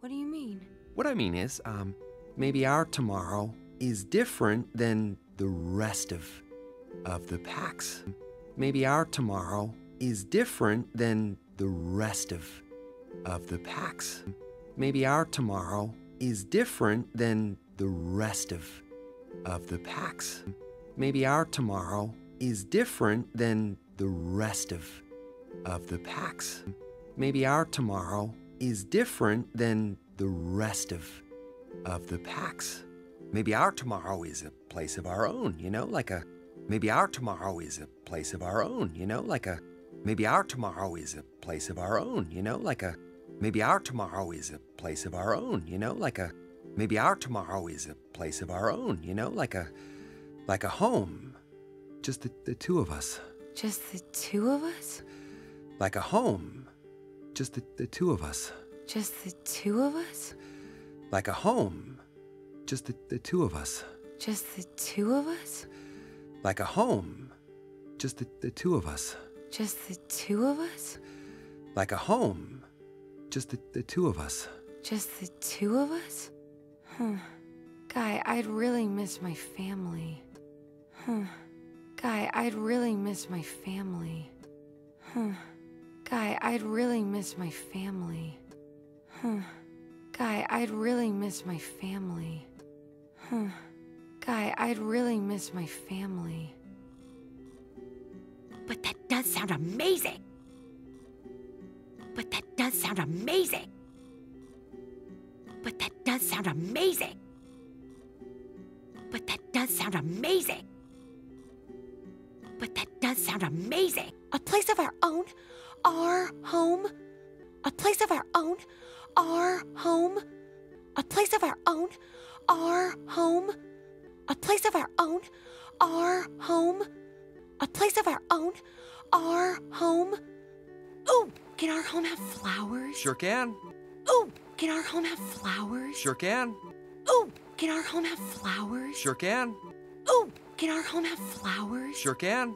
What do you mean? What I mean is, maybe our tomorrow is different than the rest of the packs. Maybe our tomorrow is different than the rest of the packs. Maybe our tomorrow is different than the rest of the packs. Maybe our tomorrow is different than the rest of the packs. Maybe our tomorrow is different than the rest of the packs. Maybe our tomorrow is a place of our own, you know, like a... Maybe our tomorrow is a place of our own, you know, like a... Maybe our tomorrow is a place of our own, you know, like a... Maybe our tomorrow is a place of our own, you know, like a... Maybe our tomorrow is a place of our own, you know, like a home. Just the two of us. Just the two of us? Like a home. Just the two of us. Just the two of us? Like a home. Just the two of us. Just the two of us? Like a home. Just the two of us. Just the two of us? Like a home. Just the two of us. Just the two of us? Huh. Guy, I'd really miss my family. Huh. Guy, I'd really miss my family. Huh. Guy, I'd really miss my family. Huh. Guy, I'd really miss my family. Huh. Guy, I'd really miss my family. But that does sound amazing! But that does sound amazing! But that does sound amazing! But that does sound amazing! But that does sound amazing! A place of our own, our home. A place of our own, our home. A place of our own, our home. A place of our own, our home. A place of our own, our home. Ooh, can our home have flowers? Sure can. Ooh, can our home have flowers? Sure can. Ooh, can our home have flowers? Sure can. Ooh, can our home have flowers? Sure can.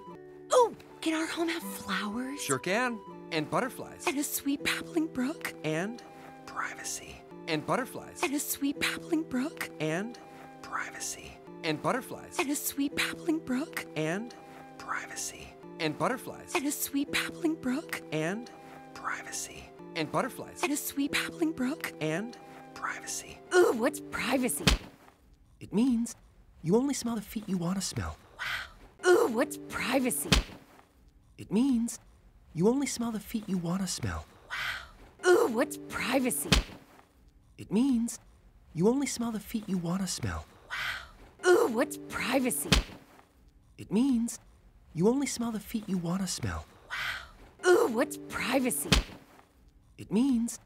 Ooh, can our home have flowers? Sure can. And butterflies. And a sweet babbling brook. And privacy. And butterflies. And a sweet babbling brook. And privacy. And butterflies. And a sweet babbling brook. And privacy. And butterflies. And a sweet babbling brook. And privacy. And butterflies. And a sweet babbling brook. And privacy. Ooh, what's privacy? It means you only smell the feet you want to smell. Wow. Ooh, what's privacy? It means you only smell the feet you want to smell. Wow. Ooh, what's privacy? It means you only smell the feet you want to smell. Wow. Ooh, what's privacy? It means you only smell the feet you want to smell. Wow. Ooh, what's privacy? It means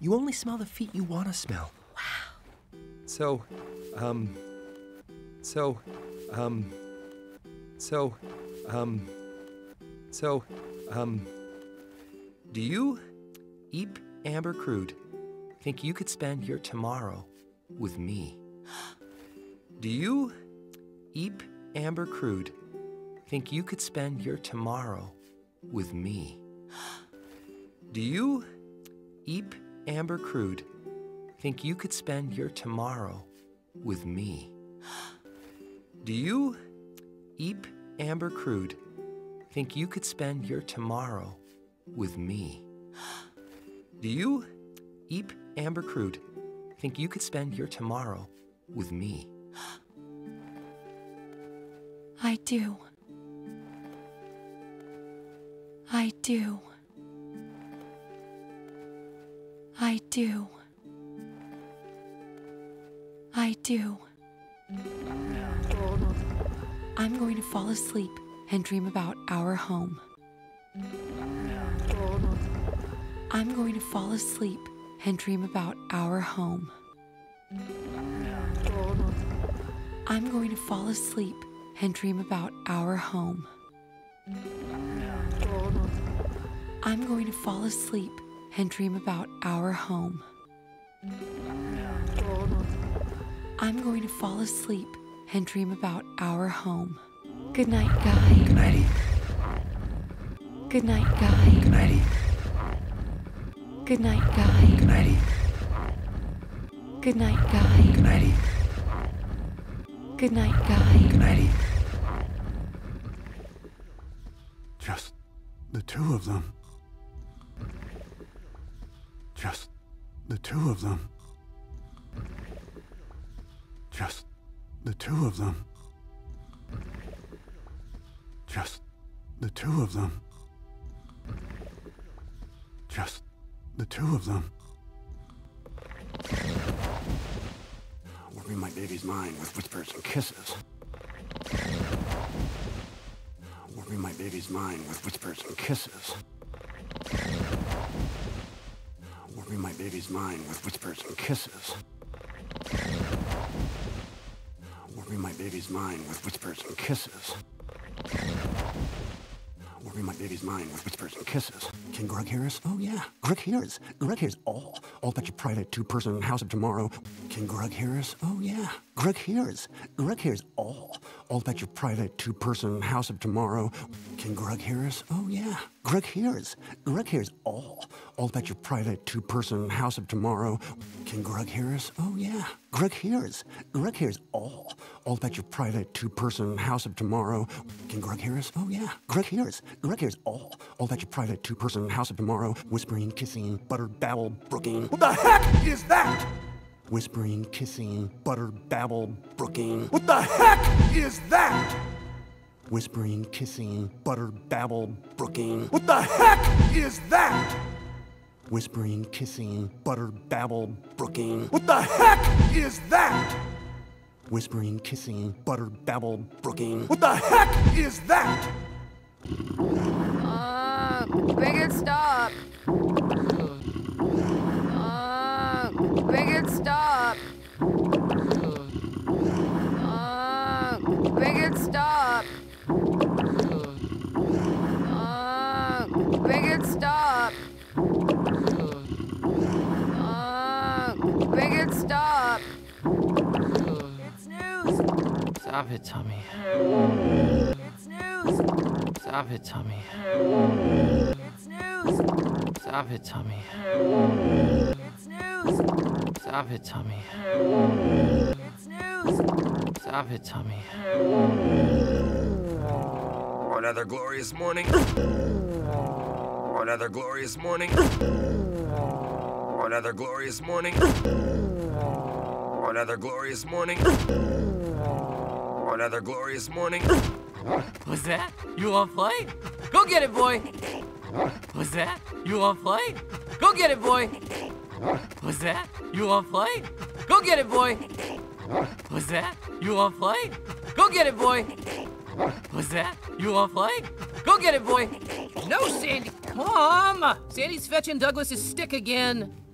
you only smell the feet you want to smell. Wow. So, do you, Eep Amber Crood, think you could spend your tomorrow with me? Do you, Eep Amber Crood, think you could spend your tomorrow with me? Do you, Eep Amber Crood, think you could spend your tomorrow with me? Do you, Eep Amber Crood, think you could spend your tomorrow with me? Do you, Eep Amber Crood, think you could spend your tomorrow with me? I do. I do. I do. I do. I'm going to fall asleep and dream about our home. I'm going to fall asleep and dream about our home. I'm going to fall asleep and dream about our home. I'm going to fall asleep and dream about our home. I'm going to fall asleep and dream about our home. Good night, Guy. Good night, Eep. Good night, Guy. Good night, Eep. Good night, Guy. Good night, Eep. Good night, Guy. Good night, Eep. Good night, Guy. Good night, Eep. Just the two of them. Just the two of them. Just the two of them. Just the two of them. Just the two of them. Worry my baby's mind with whispers and kisses. Worry my baby's mind with whispers and kisses. Worry my baby's mind with whispers and kisses. Worry my baby's mind with whispers and kisses. Worry my baby's mind with whispers and kisses. Can Grug hear us? Oh yeah, Grug hears. Grug hears all. All but your private two-person house of tomorrow. Can Grug hear us? Oh yeah, Grug hears. Grug hears all. All but your private two-person house of tomorrow. Can Grug hear us? Oh yeah, Grug hears. Grug hears all. All but your private two-person house of tomorrow. Can Grug hear us? Oh yeah, Grug hears. Grug hears all. All but your private two-person house of tomorrow. Can Grug hear us? Oh yeah, Grug hears. Greg hears all. All that your private two-person house of tomorrow. Whispering, kissing, buttered babble, brooking. What the heck is that? Whispering, kissing, buttered babble, brooking. What the heck is that? Whispering, kissing, buttered babble, brooking. What the heck is that? Whispering, kissing, buttered babble, brooking. What the heck is that? Whispering, kissing, buttered babble, brooking. What the heck is that? Bigot, stop. Bigot, stop. Bigot, stop. Bigot, stop. Bigot, stop. It's news. Stop it, Tommy. It's news. Stop it, Tommy. It's news. Stop it, Tommy. It's news. Stop it, Tommy. It's news. Stop it, Tommy. Oh, another glorious morning. Oh, another glorious morning. Oh, another glorious morning. Oh, another glorious morning. Oh, another glorious morning. What's that? You wanna play? Go get it, boy! What's that? You wanna play? Go get it, boy! What's that? You wanna play? Go get it, boy! What's that? You wanna play? Go get it, boy! What's that? You wanna play? Go get it, boy! No, Sandy! Come! Sandy's fetching Douglas's stick again!